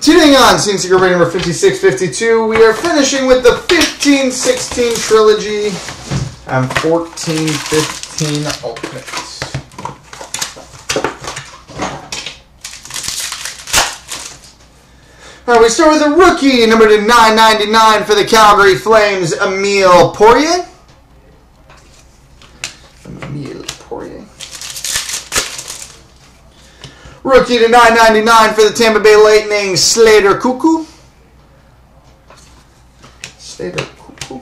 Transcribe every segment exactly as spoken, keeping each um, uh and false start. Continuing on, Seeing Secret Break number fifty-six fifty-two, we are finishing with the fifteen sixteen trilogy and fourteen fifteen alternates. All right, we start with a rookie, number to nine ninety-nine for the Calgary Flames, Emile Poirier. Emile Poirier. Rookie to nine ninety-nine for the Tampa Bay Lightning, Slater Cuckoo. Slater Cuckoo.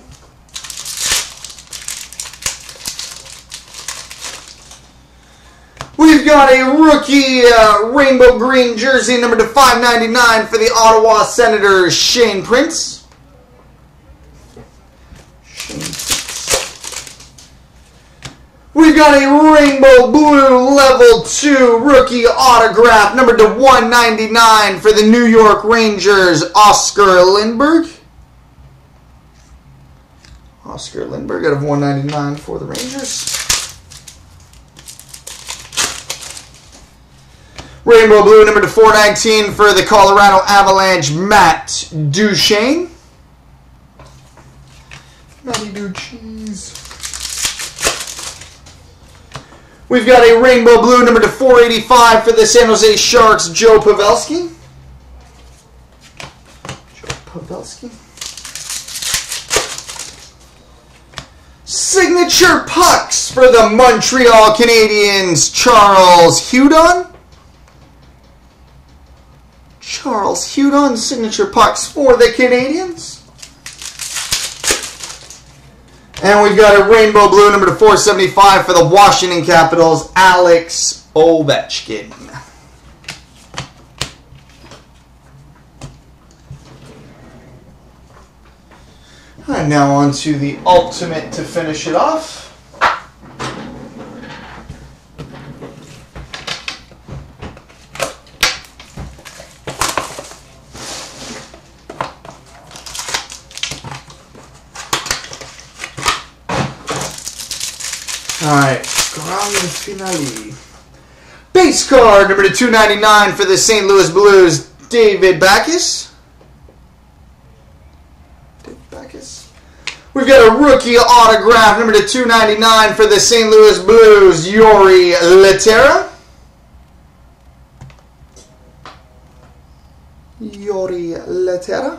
We've got a rookie uh, rainbow green jersey, number to five ninety-nine for the Ottawa Senators, Shane Prince. Shane Prince. We've got a rainbow blue level two rookie autograph, number to one ninety-nine for the New York Rangers, Oscar Lindbergh. Oscar Lindbergh out of one ninety-nine for the Rangers. Rainbow blue, number to four nineteen for the Colorado Avalanche, Matt Duchene. Matty Duchese. We've got a rainbow blue, number to four eighty-five for the San Jose Sharks, Joe Pavelski. Joe Pavelski. Signature pucks for the Montreal Canadiens, Charles Hudon. Charles Hudon, signature pucks for the Canadiens. And we've got a rainbow blue, number to four seventy-five for the Washington Capitals, Alex Ovechkin. All right, now on to the ultimate to finish it off. Alright, grande finale. Base card, number to two ninety-nine for the Saint Louis Blues, David Backus. David Backus. We've got a rookie autograph, number to two ninety-nine for the Saint Louis Blues, Yuri Letera. Yuri Letera.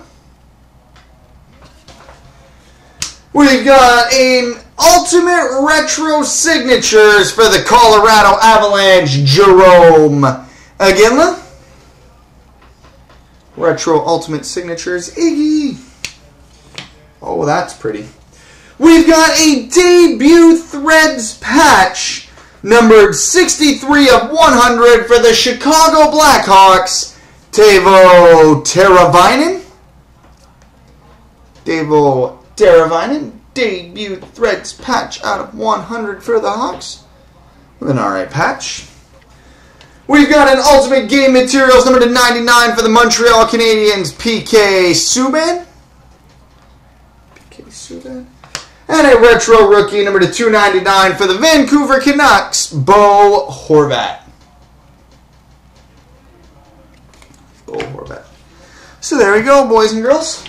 We've got an ultimate retro signatures for the Colorado Avalanche, Jerome Iginla. Retro ultimate signatures, Iggy. Oh, that's pretty. We've got a debut threads patch, numbered sixty-three of one hundred for the Chicago Blackhawks, Teuvo Teravainen. Teuvo Teravainen, debut threads patch out of one hundred for the Hawks with an R A patch. We've got an ultimate game materials, number to ninety-nine for the Montreal Canadiens, P K. Subban. P K. Subban. And a retro rookie, number to two ninety-nine for the Vancouver Canucks, Bo Horvat. Bo Horvat. So there we go, boys and girls.